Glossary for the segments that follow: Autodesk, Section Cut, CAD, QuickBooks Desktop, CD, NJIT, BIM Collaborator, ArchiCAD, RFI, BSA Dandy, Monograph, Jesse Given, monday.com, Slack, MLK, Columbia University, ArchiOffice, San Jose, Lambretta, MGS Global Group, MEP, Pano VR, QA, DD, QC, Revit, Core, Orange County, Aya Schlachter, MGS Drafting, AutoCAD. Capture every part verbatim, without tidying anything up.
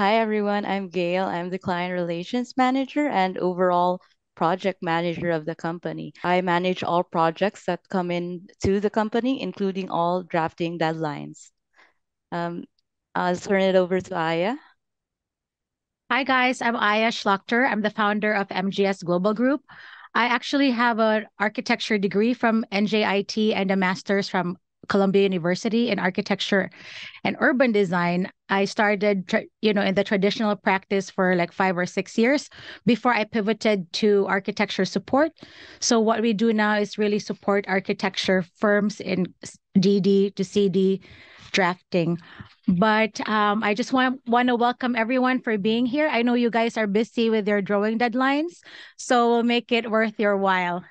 Hi everyone, I'm Gail. I'm the Client Relations Manager and overall Project Manager of the company. I manage all projects that come in to the company, including all drafting deadlines. Um, I'll turn it over to Aya. Hi guys, I'm Aya Schlachter. I'm the founder of M G S Global Group. I actually have an architecture degree from N J I T and a master's from Columbia University in architecture and urban design. I started, you know, in the traditional practice for like five or six years before I pivoted to architecture support. So what we do now is really support architecture firms in D D to C D drafting. But um, I just want, want to welcome everyone for being here. I know you guys are busy with your drawing deadlines, so we'll make it worth your while.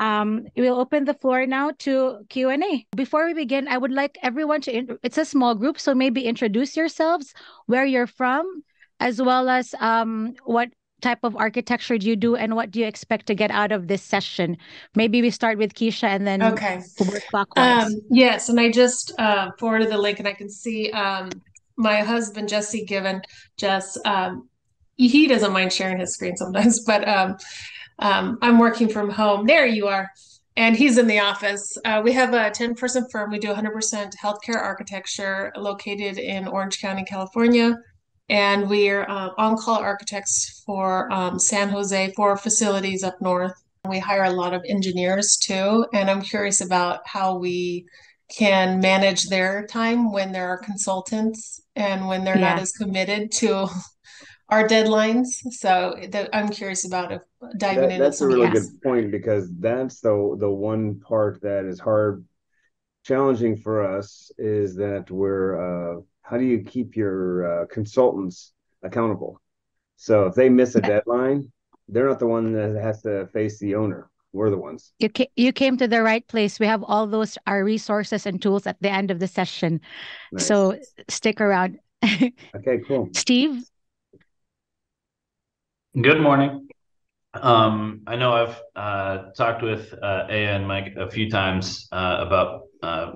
Um, we'll open the floor now to Q and A. Before we begin, I would like everyone to, it's a small group, so maybe introduce yourselves, where you're from, as well as um, what type of architecture do you do and what do you expect to get out of this session? Maybe we start with Keisha and then okay. work clockwise. Um, yes, and I just uh, forwarded the link and I can see um, my husband, Jesse Given, Jess, um, he doesn't mind sharing his screen sometimes, but um, Um, I'm working from home. There you are. And he's in the office. Uh, we have a ten person firm. We do one hundred percent healthcare architecture located in Orange County, California. And we're uh, on-call architects for um, San Jose, for facilities up north. We hire a lot of engineers too. And I'm curious about how we can manage their time when there are consultants and when they're yeah. not as committed to our deadlines. So th I'm curious about if diving that, into that's a really yes. good point, because that's the the one part that is hard, challenging for us, is that we're uh, how do you keep your uh, consultants accountable? So if they miss a deadline, they're not the one that has to face the owner. We're the ones. You ca you came to the right place. We have all those our resources and tools at the end of the session. Nice. So stick around. Okay, cool. Steve. Good morning. Um, I know I've uh, talked with uh, Aya and Mike a few times uh, about uh,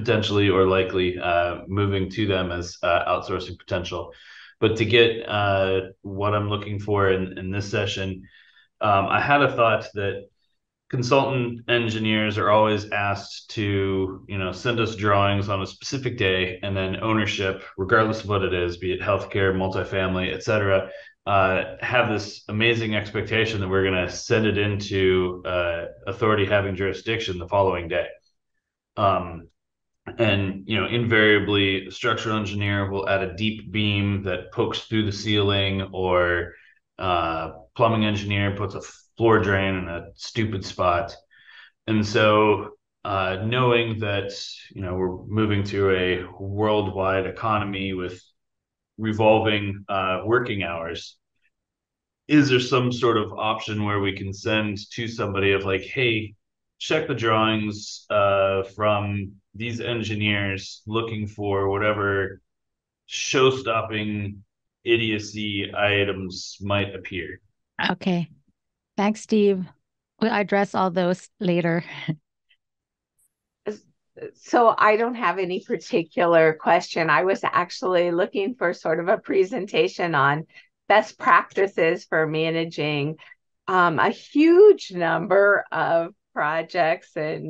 potentially or likely uh, moving to them as uh, outsourcing potential. But to get uh, what I'm looking for in, in this session, um, I had a thought that consultant engineers are always asked to, you know, send us drawings on a specific day, and then ownership, regardless of what it is, be it healthcare, multifamily, et cetera, Uh, have this amazing expectation that we're going to send it into uh, authority having jurisdiction the following day. Um, and, you know, invariably, a structural engineer will add a deep beam that pokes through the ceiling, or uh, plumbing engineer puts a floor drain in a stupid spot. And so uh, knowing that, you know, we're moving to a worldwide economy with revolving uh, working hours, is there some sort of option where we can send to somebody of like, hey, check the drawings uh, from these engineers looking for whatever show-stopping idiocy items might appear? Okay. Thanks, Steve. We'll address all those later. So I don't have any particular question. I was actually looking for sort of a presentation on best practices for managing um, a huge number of projects, and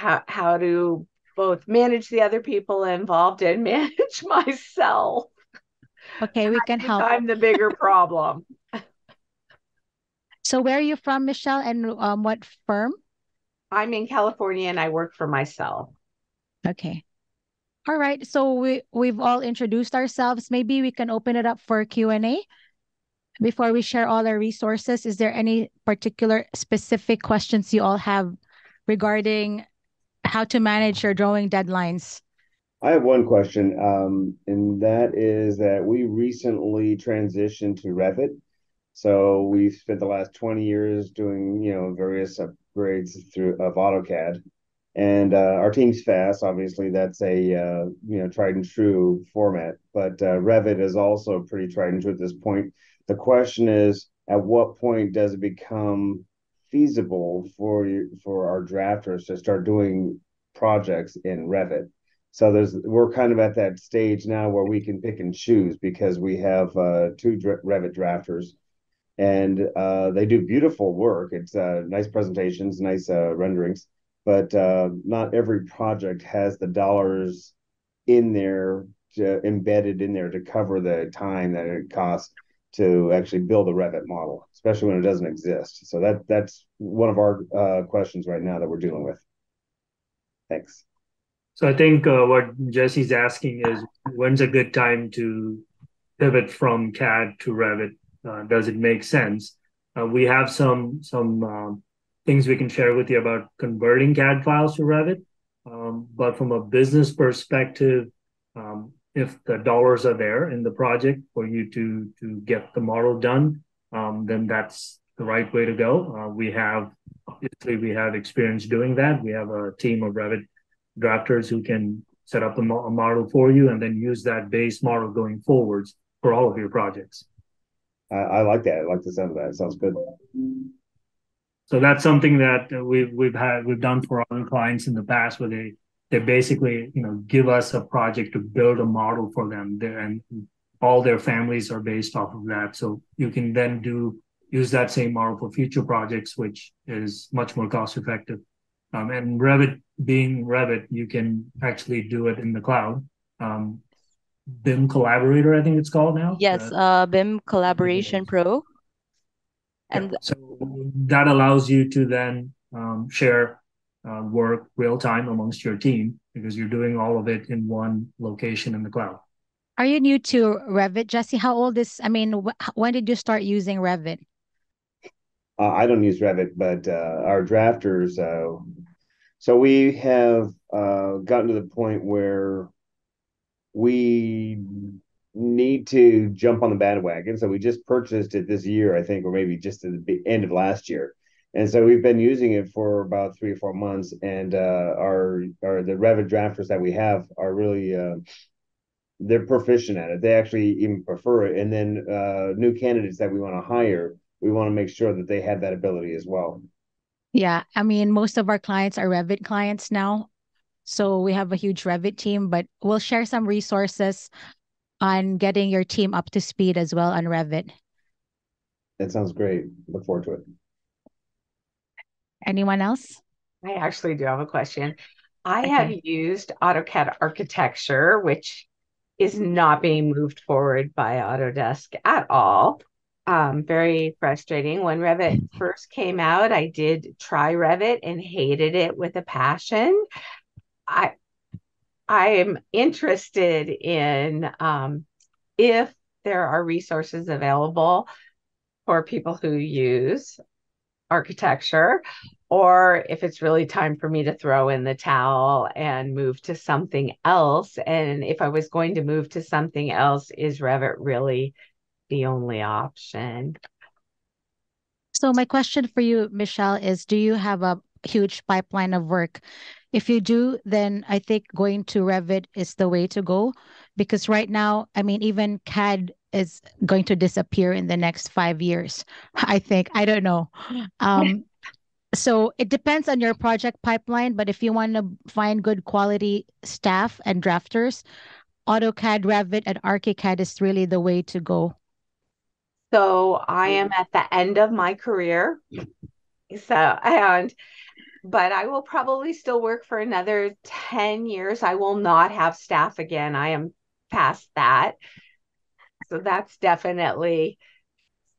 how, how to both manage the other people involved and manage myself. Okay, we can help. I'm the bigger problem. So where are you from, Michelle, and um, what firm? I'm in California and I work for myself. Okay. All right. So we, we've all introduced ourselves. Maybe we can open it up for Q and A before we share all our resources. Is there any particular specific questions you all have regarding how to manage your drawing deadlines? I have one question, um, and that is that we recently transitioned to Revit. So we've spent the last twenty years doing, you know, various upgrades through of AutoCAD, and uh, our team's fast. Obviously, that's a uh, you know tried and true format, but uh, Revit is also pretty tried and true at this point. The question is, at what point does it become feasible for for our drafters to start doing projects in Revit? So there's we're kind of at that stage now where we can pick and choose, because we have uh, two Revit drafters, and uh, they do beautiful work. It's uh, nice presentations, nice uh, renderings, but uh, not every project has the dollars in there to, embedded in there to cover the time that it costs to actually build a Revit model, especially when it doesn't exist. So that that's one of our uh, questions right now that we're dealing with. Thanks. So I think uh, what Jesse's asking is, when's a good time to pivot from C A D to Revit? Uh, does it make sense? Uh, we have some some um, things we can share with you about converting C A D files to Revit. Um, but from a business perspective, um, if the dollars are there in the project for you to, to get the model done, um, then that's the right way to go. Uh, we have, obviously, we have experience doing that. We have a team of Revit drafters who can set up a, mo a model for you and then use that base model going forwards for all of your projects. I, I like that. I like the sound of that. It sounds good. So that's something that we've we've had we've done for other clients in the past, where they they basically you know give us a project to build a model for them, They're, and all their families are based off of that. So you can then do use that same model for future projects, which is much more cost effective. Um, and Revit being Revit, you can actually do it in the cloud. Um, B I M Collaborator, I think it's called now. Yes, uh, uh, B I M Collaboration Pro. And yeah, so that allows you to then um, share uh, work real time amongst your team, because you're doing all of it in one location in the cloud. Are you new to Revit, Jesse? How old is, I mean, wh when did you start using Revit? Uh, I don't use Revit, but uh, our drafters, uh, so we have uh, gotten to the point where we need to jump on the bandwagon. So we just purchased it this year, I think, or maybe just at the end of last year. And so we've been using it for about three or four months. And uh, our, our the Revit drafters that we have are really, uh, they're proficient at it. They actually even prefer it. And then uh, new candidates that we want to hire, we want to make sure that they have that ability as well. Yeah. I mean, most of our clients are Revit clients now. So we have a huge Revit team, but we'll share some resources on getting your team up to speed as well on Revit. That sounds great. Look forward to it. Anyone else? I actually do have a question. I okay. have used AutoCAD Architecture, which is not being moved forward by Autodesk at all. Um, very frustrating. When Revit first came out, I did try Revit and hated it with a passion. I I'm interested in um, if there are resources available for people who use architecture, or if it's really time for me to throw in the towel and move to something else. And if I was going to move to something else, is Revit really the only option? So my question for you, Michelle, is do you have a huge pipeline of work? If you do, then I think going to Revit is the way to go, because right now, I mean, even C A D is going to disappear in the next five years, I think. I don't know. Um, so it depends on your project pipeline, but if you want to find good quality staff and drafters, AutoCAD, Revit, and ArchiCAD is really the way to go. So I am at the end of my career. So, and... but I will probably still work for another ten years. I will not have staff again. I am past that. So that's definitely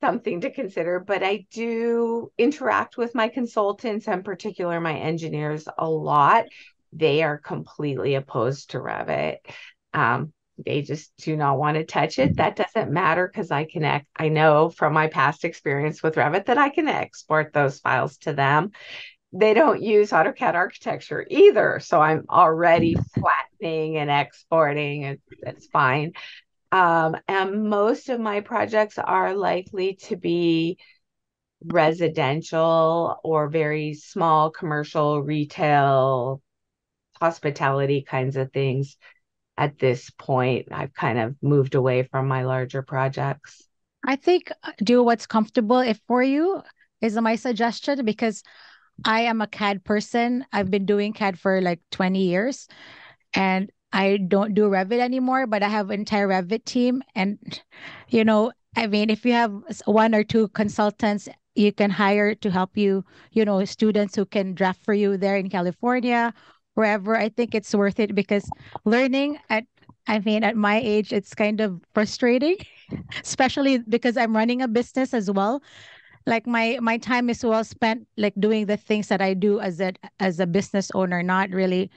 something to consider. But I do interact with my consultants, in particular my engineers, a lot. They are completely opposed to Revit. Um, they just do not want to touch it. That doesn't matter, because I connect. I know from my past experience with Revit that I can export those files to them. They don't use AutoCAD Architecture either. So I'm already flattening and exporting. It's, it's fine. Um, and most of my projects are likely to be residential or very small commercial, retail, hospitality kinds of things. At this point, I've kind of moved away from my larger projects. I think do what's comfortable if for you is my suggestion, because I am a C A D person. I've been doing C A D for like twenty years. And I don't do Revit anymore, but I have an entire Revit team. And, you know, I mean, if you have one or two consultants, you can hire to help you, you know, students who can draft for you there in California, wherever. I think it's worth it because learning at, I mean, at my age, it's kind of frustrating, especially because I'm running a business as well. Like my, my time is well spent, like doing the things that I do as a, as a business owner, not really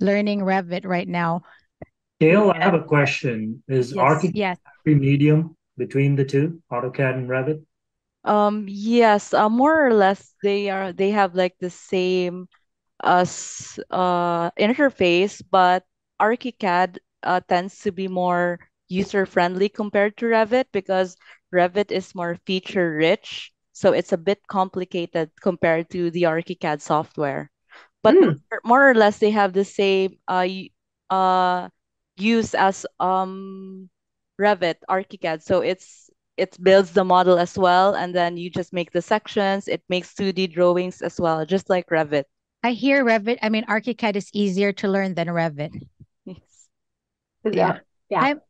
learning Revit right now. Gail, I have a question. Is yes, ArchiCAD yes. every medium between the two, AutoCAD and Revit? Um, yes, uh, more or less they are, they have like the same uh, uh, interface, but ArchiCAD uh, tends to be more user-friendly compared to Revit because Revit is more feature-rich. So it's a bit complicated compared to the ArchiCAD software. But mm. more or less, they have the same uh, uh, use as um, Revit, ArchiCAD. So it's it builds the model as well, and then you just make the sections. It makes two D drawings as well, just like Revit. I hear Revit. I mean, ArchiCAD is easier to learn than Revit. Yes. Yeah. Yeah. I'm,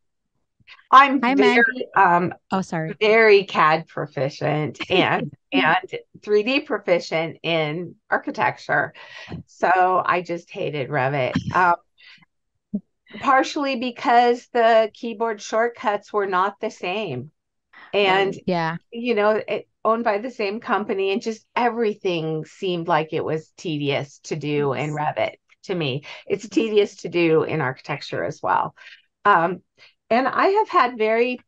I'm, I'm very, um, oh, sorry. very C A D proficient and, and three D proficient in architecture. So I just hated Revit. Um, partially because the keyboard shortcuts were not the same. And, yeah, you know, it, owned by the same company, and just everything seemed like it was tedious to do in Revit to me. It's tedious to do in architecture as well. Um, and I have had very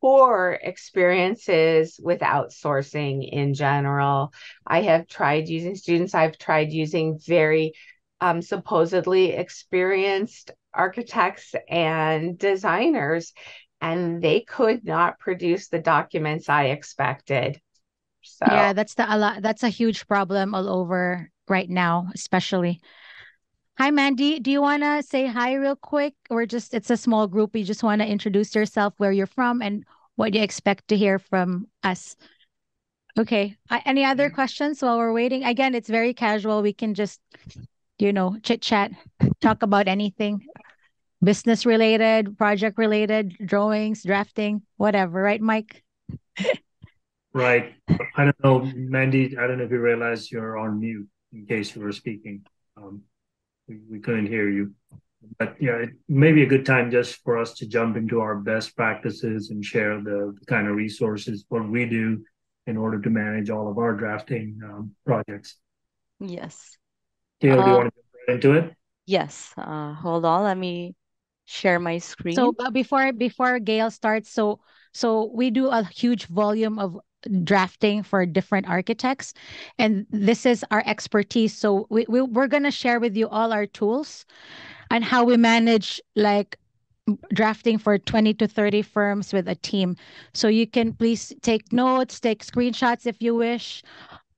poor experiences with outsourcing in general. I have tried using students. I've tried using very um, supposedly experienced architects and designers, and they could not produce the documents I expected. So yeah, that's the a lot, that's a huge problem all over right now, especially. Hi, Mandy. Do you want to say hi real quick? Or just, it's a small group. You just want to introduce yourself, where you're from, and what you expect to hear from us. Okay. Uh, any other questions while we're waiting? Again, it's very casual. We can just, you know, chit chat, talk about anything. Business related, project related, drawings, drafting, whatever. Right, Mike? Right. I don't know, Mandy, I don't know if you realize you're on mute in case you were speaking. Um, we, we couldn't hear you. But yeah, it may be a good time just for us to jump into our best practices and share the kind of resources, what we do in order to manage all of our drafting um, projects. Yes. Gail, uh, do you want to jump right into it? Yes. Uh, hold on. Let me share my screen. So but before before Gail starts, so so we do a huge volume of drafting for different architects, and this is our expertise. So we, we we're gonna share with you all our tools and how we manage like drafting for twenty to thirty firms with a team. So you can please take notes, take screenshots if you wish.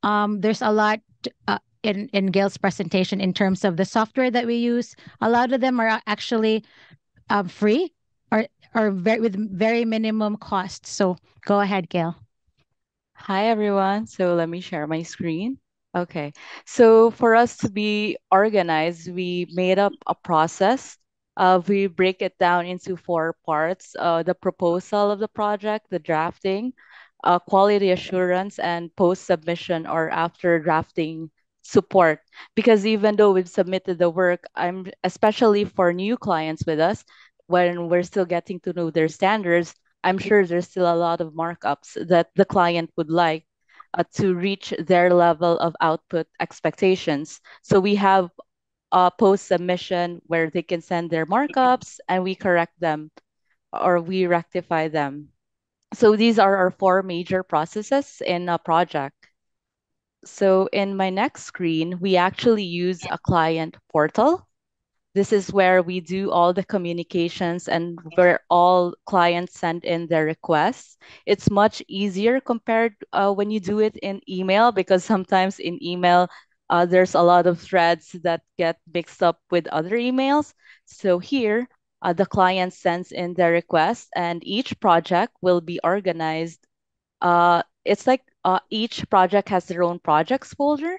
Um, there's a lot. Uh, in in Gail's presentation in terms of the software that we use. A lot of them are actually um, free or, or very, with very minimum cost. So go ahead, Gail. Hi, everyone. So let me share my screen. Okay. So for us to be organized, we made up a process. Uh, we break it down into four parts, uh, the proposal of the project, the drafting, uh, quality assurance, and post-submission or after drafting support, because even though we've submitted the work, I'm especially for new clients with us, when we're still getting to know their standards, I'm sure there's still a lot of markups that the client would like uh, to reach their level of output expectations. So we have a post-submission where they can send their markups and we correct them or we rectify them. So these are our four major processes in a project. So in my next screen, we actually use a client portal. This is where we do all the communications and where all clients send in their requests. It's much easier compared uh, when you do it in email, because sometimes in email, uh, there's a lot of threads that get mixed up with other emails. So here, uh, the client sends in their requests and each project will be organized. Uh, it's like Uh, each project has their own projects folder.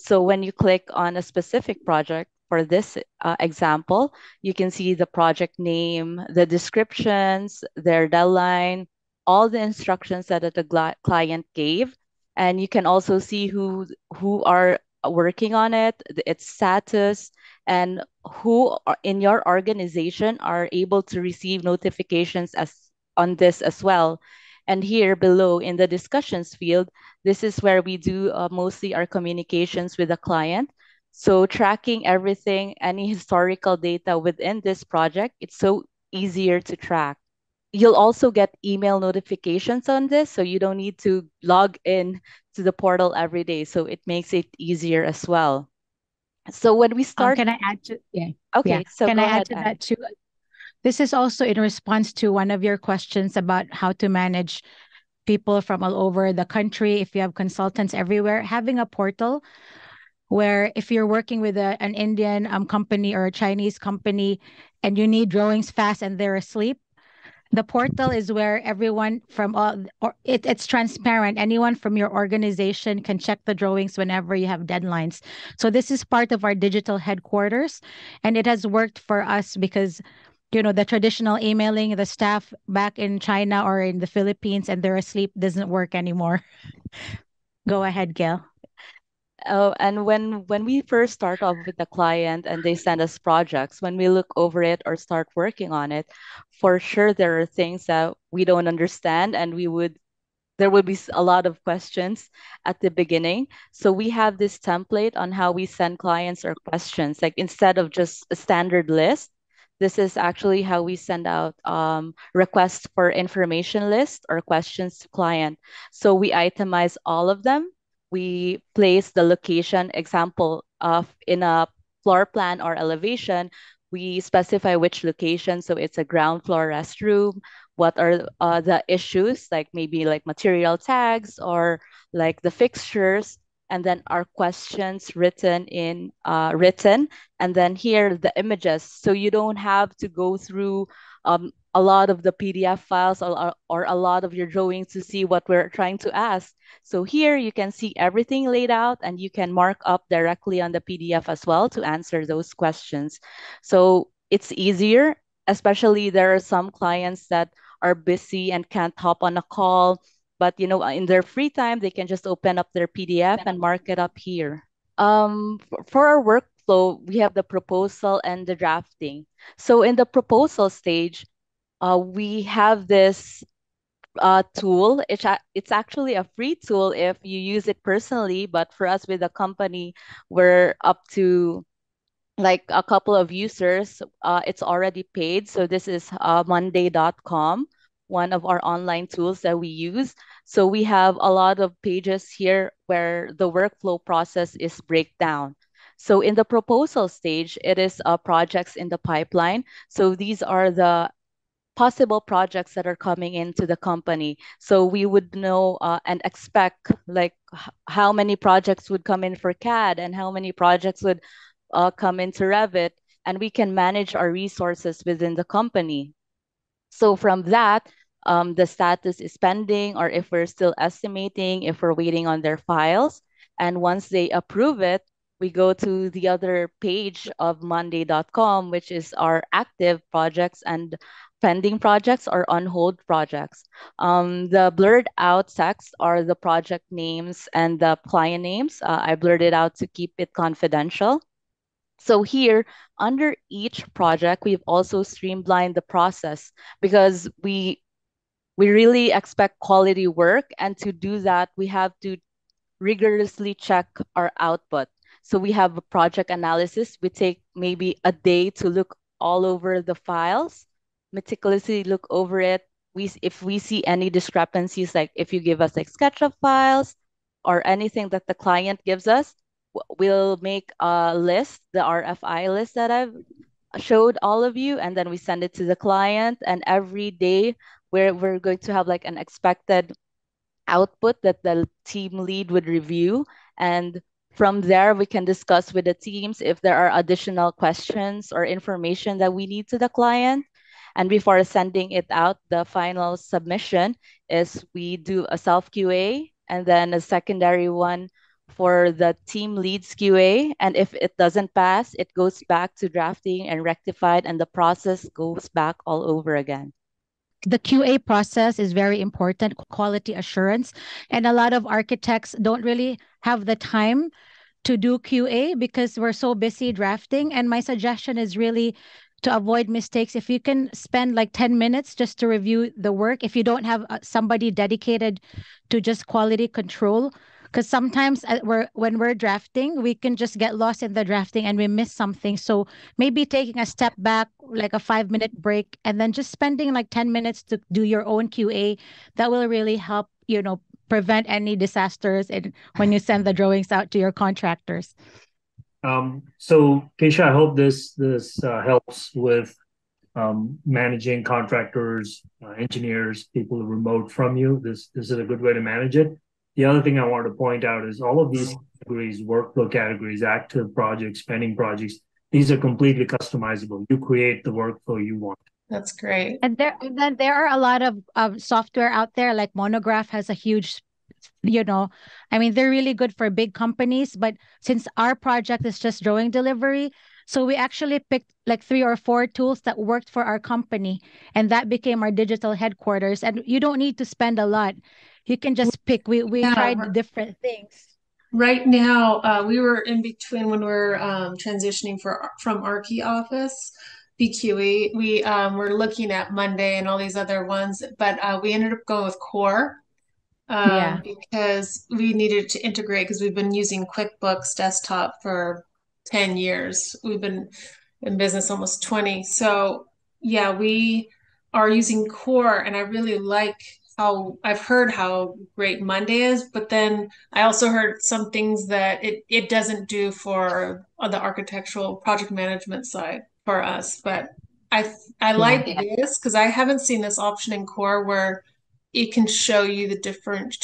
So when you click on a specific project, for this uh, example, you can see the project name, the descriptions, their deadline, all the instructions that the client gave. And you can also see who, who are working on it, its status, and who in your organization are able to receive notifications as on this as well. And here below in the discussions field, this is where we do uh, mostly our communications with the client. So tracking everything, any historical data within this project, it's so easier to track. You'll also get email notifications on this, so you don't need to log in to the portal every day. So it makes it easier as well. So when we start, um, can I add to yeah? Okay, yeah. so can I add to add. that too? This is also in response to one of your questions about how to manage people from all over the country. If you have consultants everywhere, having a portal where if you're working with a, an Indian um, company or a Chinese company and you need drawings fast and they're asleep, the portal is where everyone from all, or it, it's transparent. Anyone from your organization can check the drawings whenever you have deadlines. So this is part of our digital headquarters, and it has worked for us because, you know, the traditional emailing the staff back in China or in the Philippines and they're asleep doesn't work anymore. Go ahead, Gail. Oh, and when, when we first start off with the client and they send us projects, when we look over it or start working on it, for sure there are things that we don't understand, and we would, there would be a lot of questions at the beginning. So we have this template on how we send clients our questions. Like instead of just a standard list, this is actually how we send out um, requests for information list or questions to client. So we itemize all of them. We place the location example of in a floor plan or elevation. We specify which location. So it's a ground floor restroom. What are uh, the issues, like maybe like material tags or like the fixtures, and then our questions written in uh, written. And then here the images. So you don't have to go through um, a lot of the P D F files or, or a lot of your drawings to see what we're trying to ask. So here you can see everything laid out, and you can mark up directly on the P D F as well to answer those questions. So it's easier, especially there are some clients that are busy and can't hop on a call, but you know, in their free time, they can just open up their P D F and mark it up here. Um, for our workflow, we have the proposal and the drafting. So in the proposal stage, Uh, we have this uh, tool. It's, it's actually a free tool if you use it personally, but for us with the company, we're up to like a couple of users. Uh, it's already paid. So this is uh, monday dot com, one of our online tools that we use. So we have a lot of pages here where the workflow process is breakdown. So in the proposal stage, it is uh, projects in the pipeline. So these are the possible projects that are coming into the company. So we would know uh, and expect like how many projects would come in for C A D and how many projects would uh, come into Revit, and we can manage our resources within the company. So from that, um, the status is pending, or if we're still estimating, if we're waiting on their files. And once they approve it, we go to the other page of monday dot com, which is our active projects and pending projects or on hold projects. Um, the blurred out text are the project names and the client names. Uh, I blurred it out to keep it confidential. So here, under each project, we've also streamlined the process because we, we really expect quality work. And to do that, we have to rigorously check our output. So we have a project analysis. We take maybe a day to look all over the files, meticulously look over it. We, if we see any discrepancies, like if you give us like sketch of files or anything that the client gives us, we'll make a list, the R F I list that I've showed all of you, and then we send it to the client. And every day where we're going to have like an expected output that the team lead would review. And from there, we can discuss with the teams if there are additional questions or information that we need to the client. And before sending it out, the final submission is we do a self Q A, and then a secondary one for the team leads Q A, and if it doesn't pass, it goes back to drafting and rectified, and the process goes back all over again. The Q A process is very important, quality assurance, and a lot of architects don't really have the time to do Q A because we're so busy drafting. And my suggestion is really to avoid mistakes. If you can spend like ten minutes just to review the work, if you don't have somebody dedicated to just quality control, because sometimes we're, when we're drafting, we can just get lost in the drafting and we miss something. So maybe taking a step back, like a five-minute break, and then just spending like ten minutes to do your own Q A, that will really help, you know, prevent any disasters and when you send the drawings out to your contractors. Um, so, Keisha, I hope this, this uh, helps with um, managing contractors, uh, engineers, people remote from you. This, this is a good way to manage it. The other thing I wanted to point out is all of these categories, workflow categories, active projects, pending projects, these are completely customizable. You create the workflow you want. That's great. And, there, and then there are a lot of um, software out there, like Monograph has a huge, you know, I mean, they're really good for big companies, but since our project is just drawing delivery, so we actually picked like three or four tools that worked for our company, and that became our digital headquarters. And you don't need to spend a lot. You can just pick. We, we yeah, tried different things. Right now, uh, we were in between when we were um, transitioning for, from ArchiOffice, B Q E. We um, were looking at Monday and all these other ones, but uh, we ended up going with Core um, yeah. because we needed to integrate, because we've been using QuickBooks Desktop for ten years. We've been in business almost twenty. So, yeah, we are using Core, and I really like how I've heard how great Monday is, but then I also heard some things that it, it doesn't do for the architectural project management side for us. But I, I like yeah. this because I haven't seen this option in Core where it can show you the different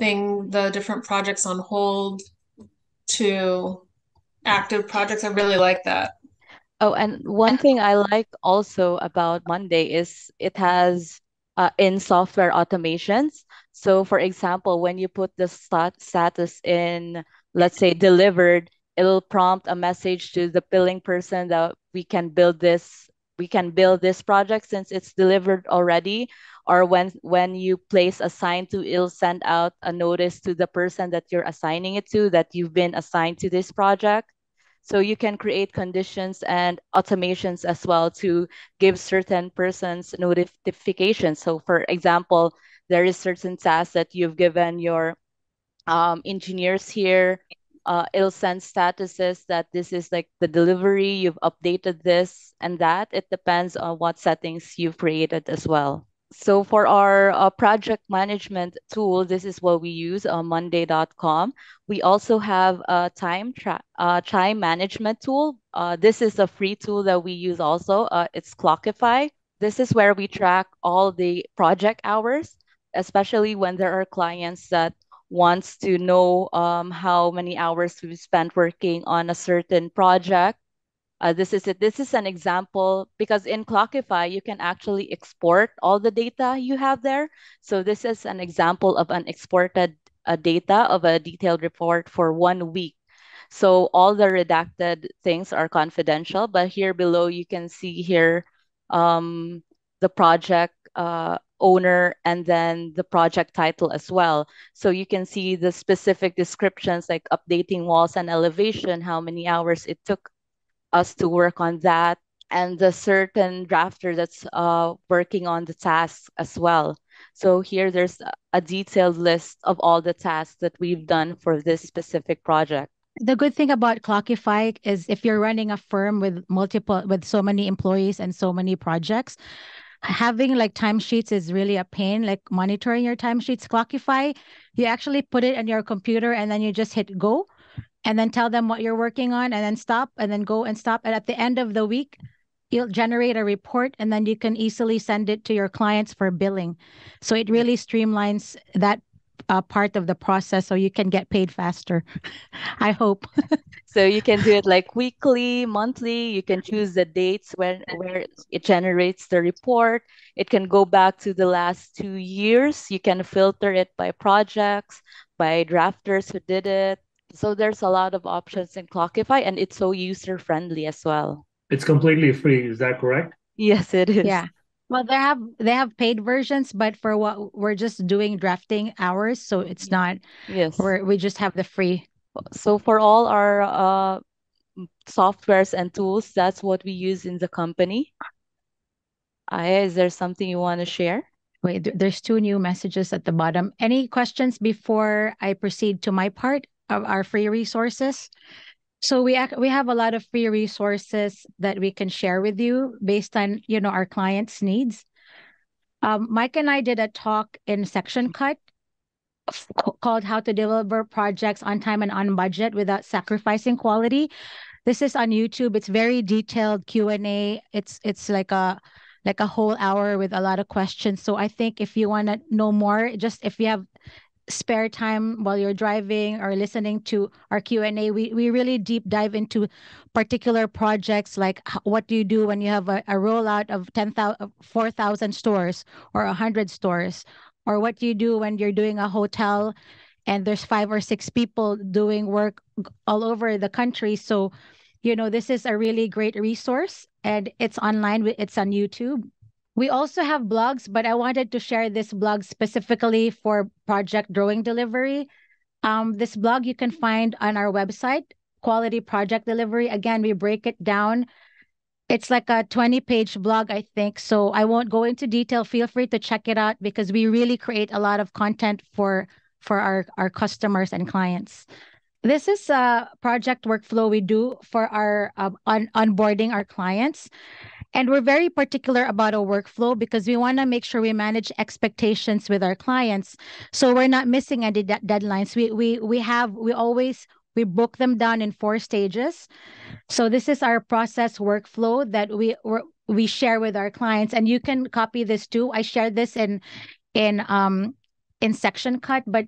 thing, the different projects on hold to active projects. I really like that. Oh, and one thing I like also about Monday is it has Uh, in software automations. So for example, when you put the stat status in, let's say delivered, it'll prompt a message to the billing person that we can build this, we can build this project since it's delivered already. Or when, when you place assign to, it'll send out a notice to the person that you're assigning it to that you've been assigned to this project. So you can create conditions and automations as well to give certain persons notifications. So for example, there is certain tasks that you've given your um, engineers here. Uh, it'll send statuses that this is like the delivery, you've updated this and that. It depends on what settings you've created as well. So for our uh, project management tool, this is what we use on monday dot com. We also have a time tra uh, time management tool. Uh, this is a free tool that we use also. Uh, it's Clockify. This is where we track all the project hours, especially when there are clients that wants to know um, how many hours we've spent working on a certain project. Uh, this is it. This is an example because in Clockify, you can actually export all the data you have there. So this is an example of an exported uh, data of a detailed report for one week. So all the redacted things are confidential, but here below, you can see here um, the project uh, owner and then the project title as well. So you can see the specific descriptions like updating walls and elevation, how many hours it took us to work on that, and the certain drafter that's uh, working on the tasks as well. So here there's a detailed list of all the tasks that we've done for this specific project. The good thing about Clockify is if you're running a firm with multiple, with so many employees and so many projects, having like timesheets is really a pain, like monitoring your timesheets. Clockify, you actually put it on your computer and then you just hit go, and then tell them what you're working on, and then stop, and then go and stop. And at the end of the week, you'll generate a report, and then you can easily send it to your clients for billing. So it really streamlines that uh, part of the process so you can get paid faster, I hope. So you can do it like weekly, monthly. You can choose the dates when, where it generates the report. It can go back to the last two years. You can filter it by projects, by drafters who did it. So there's a lot of options in Clockify, and it's so user-friendly as well. It's completely free. Is that correct? Yes, it is. Yeah. Well, they have they have paid versions, but for what we're just doing drafting hours, so it's not. Yes. We're, we just have the free. So for all our uh, softwares and tools, that's what we use in the company. Aya, is there something you want to share? Wait, there's two new messages at the bottom. Any questions before I proceed to my part of our free resources? So we we have a lot of free resources that we can share with you based on, you know, our clients' needs. Um, Mike and I did a talk in Section Cut called How to Deliver Projects on Time and on Budget Without Sacrificing Quality. This is on YouTube. It's very detailed Q and A. It's it's like a like a whole hour with a lot of questions. So I think if you want to know more, just if you have spare time while you're driving or listening to our Q and A, we, we really deep dive into particular projects, like what do you do when you have a, a rollout of four thousand stores or one hundred stores, or what do you do when you're doing a hotel and there's five or six people doing work all over the country. So, you know, this is a really great resource, and it's online, it's on YouTube. We also have blogs, but I wanted to share this blog specifically for project drawing delivery. Um, this blog you can find on our website, Quality Project Delivery. Again, we break it down. It's like a twenty-page blog, I think, so I won't go into detail. Feel free to check it out because we really create a lot of content for, for our, our customers and clients. This is a project workflow we do for our uh, on, onboarding our clients. And we're very particular about our workflow because we want to make sure we manage expectations with our clients, so we're not missing any de deadlines. We we we have we always we book them down in four stages. So this is our process workflow that we we share with our clients, and you can copy this too. I shared this in in um in Section Cut, but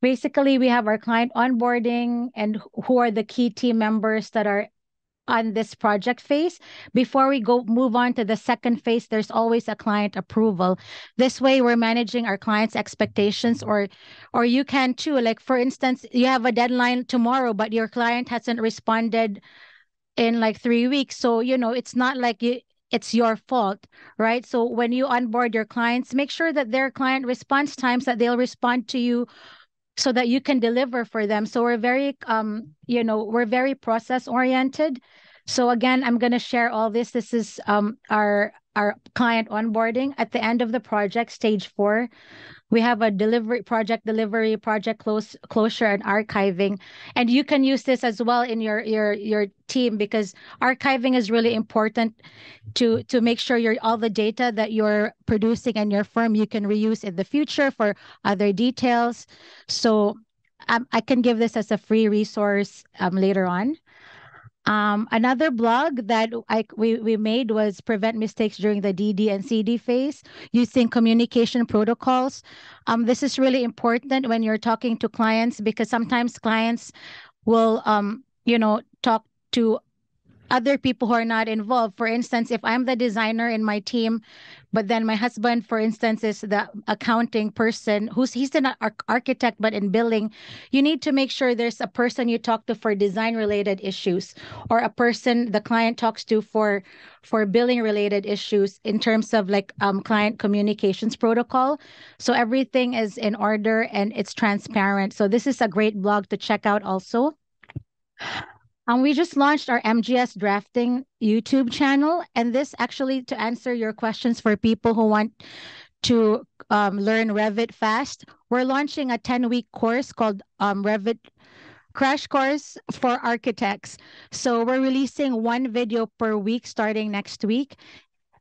basically we have our client onboarding and who are the key team members that are on this project phase. Before we go move on to the second phase, there's always a client approval. This way we're managing our clients' expectations, or or you can too. Like for instance, you have a deadline tomorrow, but your client hasn't responded in like three weeks. So, you know, it's not like you, it's your fault, right? So when you onboard your clients, make sure that their client response times, that they'll respond to you so that you can deliver for them. So we're very, um, you know, we're very process oriented. So again, I'm going to share all this. This is um, our, our client onboarding. At the end of the project, stage four, we have a delivery, project delivery, project close, closure, and archiving. And you can use this as well in your, your, your team, because archiving is really important to, to make sure you're, all the data that you're producing in your firm, you can reuse in the future for other details. So um, I can give this as a free resource um, later on. Um, another blog that I, we, we made was Prevent Mistakes During the D D and C D Phase Using Communication Protocols. Um, this is really important when you're talking to clients, because sometimes clients will, um, you know, talk to other people who are not involved. For instance, if I'm the designer in my team, but then my husband, for instance, is the accounting person, who's he's an architect, but in billing, you need to make sure there's a person you talk to for design-related issues, or a person the client talks to for for billing-related issues in terms of like um, client communications protocol. So everything is in order and it's transparent. So this is a great blog to check out also. Um, we just launched our M G S Drafting YouTube channel, and this actually to answer your questions for people who want to um, learn Revit fast. We're launching a ten-week course called um, Revit Crash Course for Architects. So we're releasing one video per week starting next week.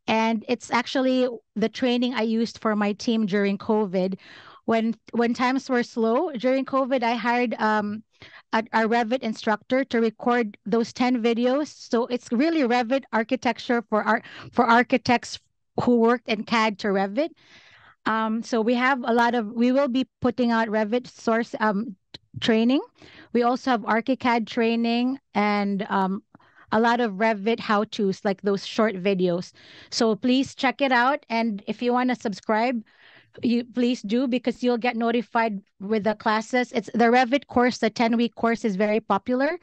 And it's actually the training I used for my team during COVID. When when times were slow during COVID, I hired um, a, a Revit instructor to record those ten videos. So it's really Revit architecture for our, for architects who worked in C A D to Revit. Um, so we have a lot of, we will be putting out Revit source um, training. We also have ArchiCAD training and um, a lot of Revit how-tos, like those short videos. So please check it out. And if you want to subscribe, you please do, because you'll get notified with the classes. It's the Revit course, the ten-week course is very popular.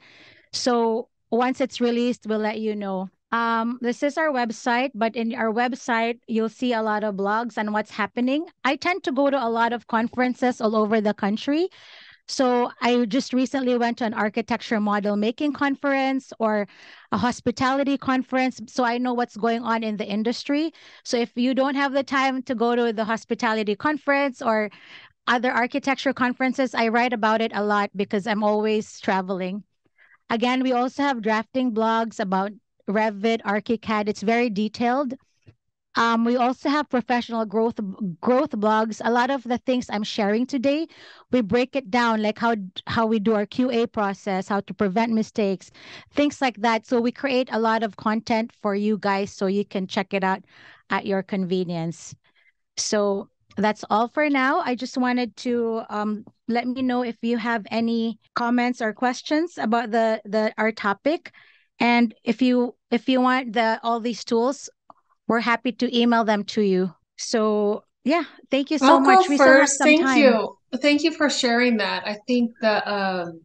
So once it's released, we'll let you know. Um, this is our website, but in our website, you'll see a lot of blogs and what's happening. I tend to go to a lot of conferences all over the country. So I just recently went to an architecture model making conference or a hospitality conference. So I know what's going on in the industry. So if you don't have the time to go to the hospitality conference or other architecture conferences, I write about it a lot because I'm always traveling. Again, we also have drafting blogs about Revit, ArchiCAD. It's very detailed. Um, we also have professional growth growth blogs. A lot of the things I'm sharing today, we break it down, like how, how we do our Q A process, how to prevent mistakes, things like that. So we create a lot of content for you guys so you can check it out at your convenience. So that's all for now. I just wanted to um, let me know if you have any comments or questions about the, the our topic. And if you if you want the all these tools, we're happy to email them to you. So yeah, thank you so I'll much. Go we first. Still have some thank time. you. Thank you for sharing that. I think the, um,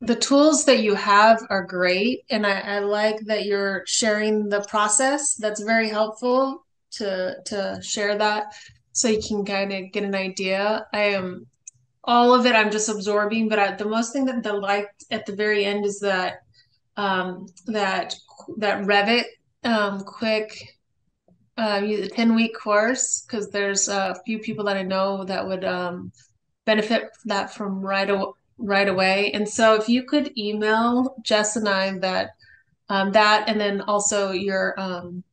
the tools that you have are great. And I, I like that you're sharing the process. That's very helpful to, to share that so you can kind of get an idea. I am all of it. I'm just absorbing, but I, the most thing that I liked at the very end is that, um, that, that Revit um, quick, Uh, a ten-week course, because there's a few people that I know that would um, benefit that from right, right away. And so if you could email Jess and I that, um, that and then also your um,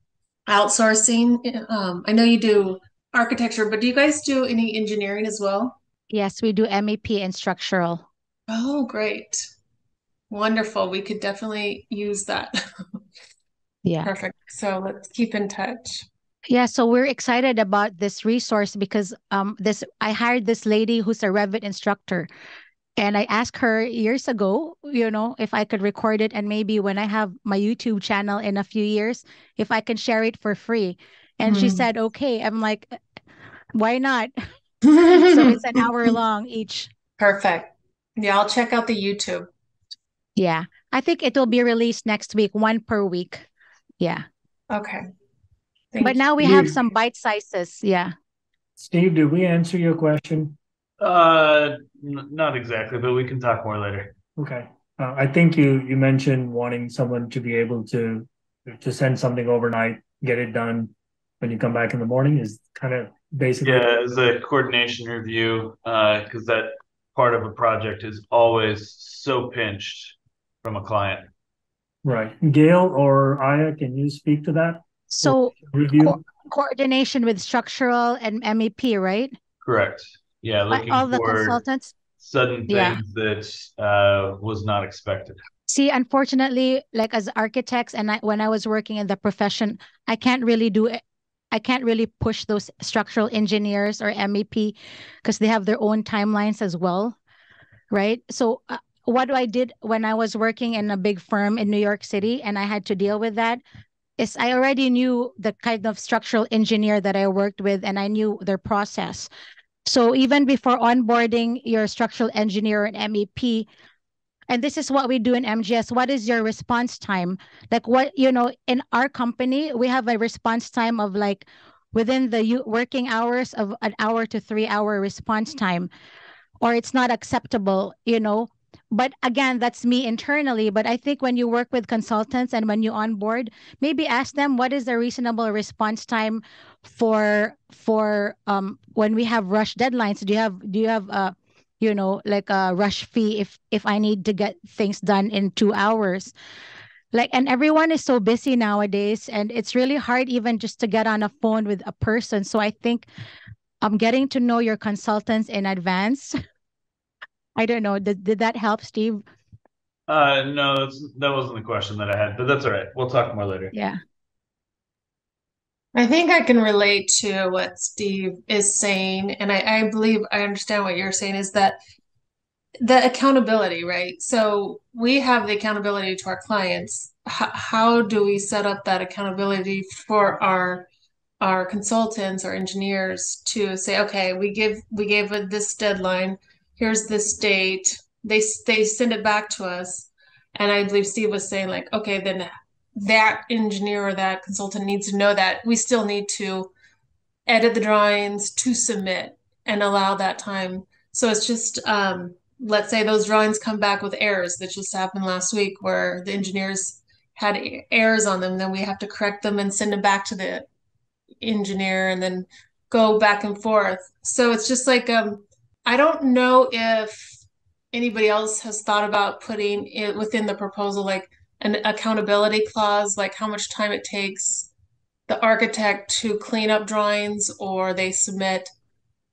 outsourcing. Um, I know you do architecture, but do you guys do any engineering as well? Yes, we do M E P and structural. Oh, great. Wonderful. We could definitely use that. Yeah. Perfect. So let's keep in touch. Yeah, so we're excited about this resource because um, this I hired this lady who's a Revit instructor, and I asked her years ago, you know, if I could record it, and maybe when I have my YouTube channel in a few years, if I can share it for free. And mm. she said, okay. I'm like, why not? So it's an hour long each. Perfect. Yeah, I'll check out the YouTube. Yeah, I think it will be released next week, one per week. Yeah. Okay. Thank but now we Steve. have some bite sizes. Yeah. Steve, did we answer your question? Uh, n not exactly, but we can talk more later. Okay. Uh, I think you you mentioned wanting someone to be able to to send something overnight, get it done when you come back in the morning is kind of basically. Yeah, it's a coordination review because uh, that part of a project is always so pinched from a client. Right. Gail or Aya, can you speak to that? So co coordination with structural and M E P, right? Correct. Yeah, looking all the for consultants. Sudden things yeah. that uh, was not expected. See, unfortunately, like as architects and I, when I was working in the profession, I can't really do it. I can't really push those structural engineers or M E P because they have their own timelines as well, right? So uh, what I did when I was working in a big firm in New York City and I had to deal with that is I already knew the kind of structural engineer that I worked with and I knew their process. So even before onboarding your structural engineer and M E P, and this is what we do in M G S, what is your response time? Like what, you know, in our company, we have a response time of like within the working hours of an hour to three hour response time, or it's not acceptable, you know. But again, that's me internally. But I think when you work with consultants and when you onboard, maybe ask them what is the reasonable response time for for um when we have rush deadlines. Do you have do you have a you know like a rush fee if if I need to get things done in two hours? Like, and everyone is so busy nowadays, and it's really hard even just to get on a phone with a person. So I think I'm um, getting to know your consultants in advance. I don't know. Did, did that help, Steve? Uh, no, that's, that wasn't the question that I had, but that's all right. We'll talk more later. Yeah. I think I can relate to what Steve is saying, and I, I believe I understand what you're saying is that the accountability, right? So we have the accountability to our clients. H- how do we set up that accountability for our our consultants or engineers to say, okay, we give we gave it this deadline, here's this date. They they send it back to us, and I believe Steve was saying like, okay, then that engineer or that consultant needs to know that we still need to edit the drawings to submit and allow that time. So it's just, um, let's say those drawings come back with errors that just happened last week where the engineers had errors on them, then we have to correct them and send them back to the engineer and then go back and forth. So it's just like, um, I don't know if anybody else has thought about putting it within the proposal, like an accountability clause, like how much time it takes the architect to clean up drawings or they submit,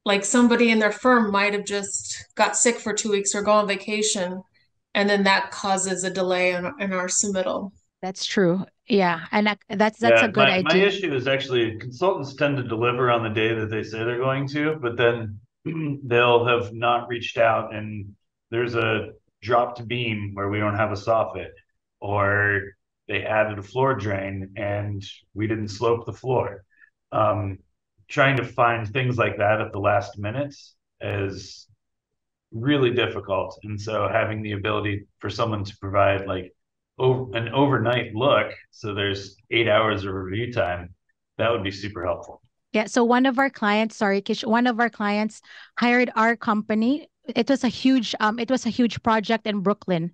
like somebody in their firm might have just got sick for two weeks or go on vacation, and then that causes a delay in, in our submittal. That's true. Yeah, and that's that's yeah, a good my, idea. My issue is actually consultants tend to deliver on the day that they say they're going to, but then they'll have not reached out, and there's a dropped beam where we don't have a soffit, or they added a floor drain and we didn't slope the floor. Um, trying to find things like that at the last minute is really difficult. And so having the ability for someone to provide like over, an overnight look, so there's eight hours of review time, that would be super helpful. Yeah, so one of our clients, sorry, Kish, one of our clients hired our company. It was a huge, um, it was a huge project in Brooklyn,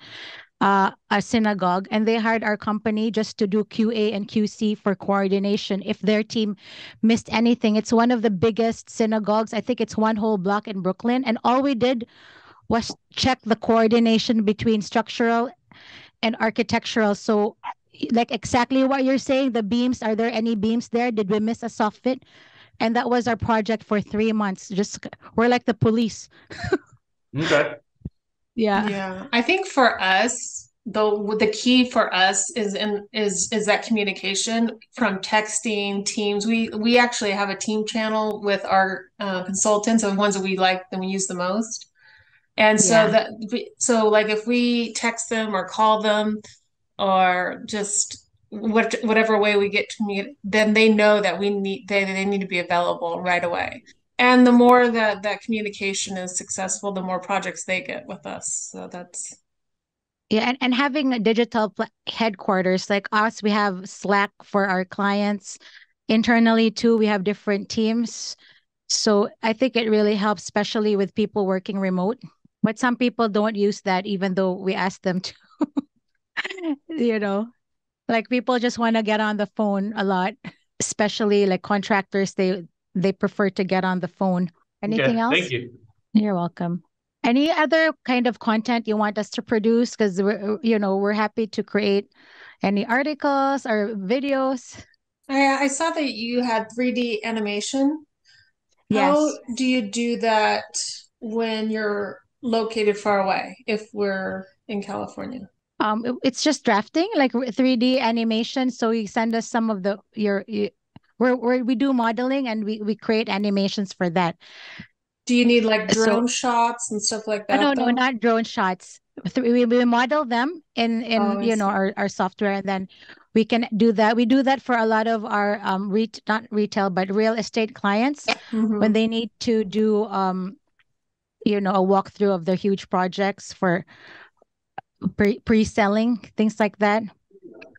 uh, a synagogue, and they hired our company just to do Q A and Q C for coordination. If their team missed anything, it's one of the biggest synagogues. I think it's one whole block in Brooklyn. And all we did was check the coordination between structural and architectural. So like exactly what you're saying, the beams, are there any beams there? Did we miss a soffit? And that was our project for three months. Just we're like the police. Okay. Yeah. Yeah. I think for us, the the key for us is in is is that communication from texting, Teams. We we actually have a team channel with our uh, consultants, and the ones that we like that we use the most. And so yeah. that so like if we text them or call them, or just what, whatever way we get to meet, then they know that we need they they need to be available right away. And the more that that communication is successful, the more projects they get with us. So that's yeah, and, and having a digital headquarters like us, we have Slack for our clients. Internally too, we have different teams. So I think it really helps, especially with people working remote. But some people don't use that, even though we ask them to. You know, like people just want to get on the phone a lot, especially like contractors. They they prefer to get on the phone. Anything yeah, else? Thank you. You're welcome. Any other kind of content you want us to produce? Because we're, you know, we're happy to create any articles or videos. I, I saw that you had three D animation. Yes. How do you do that when you're located far away? If we're in California. Um, it, it's just drafting, like three D animation. So you send us some of the your. your We're, we're, we do modeling and we, we create animations for that. Do you need like drone so, shots and stuff like that? No, though? no, not drone shots. We, we model them in, in oh, you know, our, our software, and then we can do that. We do that for a lot of our, um, re not retail, but real estate clients mm-hmm. when they need to do, um, you know, a walkthrough of their huge projects for pre pre-selling, things like that.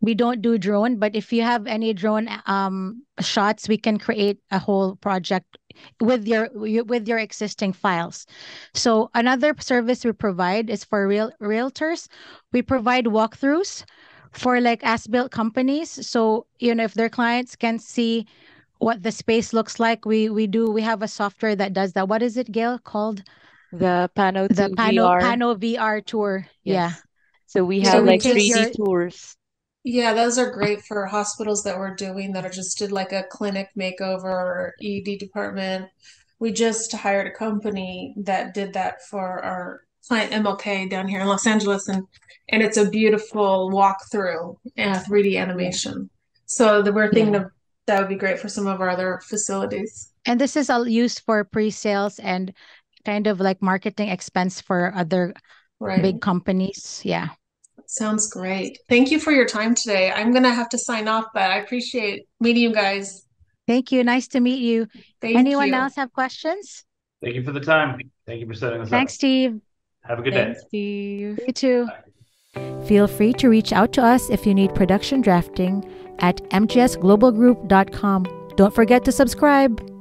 We don't do drone, but if you have any drone um, shots, we can create a whole project with your with your existing files. So another service we provide is for real realtors. We provide walkthroughs for like as-built companies. So you know, if their clients can see what the space looks like, we we do we have a software that does that. What is it, Gail, called? The Pano the Pano, V R. Pano V R tour. Yes. Yeah. So we have so like we three D your, tours. Yeah, those are great for hospitals that we're doing that are just did like a clinic makeover or E D department. We just hired a company that did that for our client M L K down here in Los Angeles. And, and it's a beautiful walkthrough and uh, three D animation. So the, we're thinking yeah. of that would be great for some of our other facilities. And this is all used for pre-sales and kind of like marketing expense for other right. big companies. Yeah. Sounds great. Thank you for your time today. I'm going to have to sign off, but I appreciate meeting you guys Thank you. Nice to meet you. Thank Anyone you. else have questions? Thank you for the time. Thank you for setting us Thanks, up. Thanks, Steve. Have a good Thanks, day. Steve. You too. Bye. Feel free to reach out to us if you need production drafting at M G S global group dot com. Don't forget to subscribe.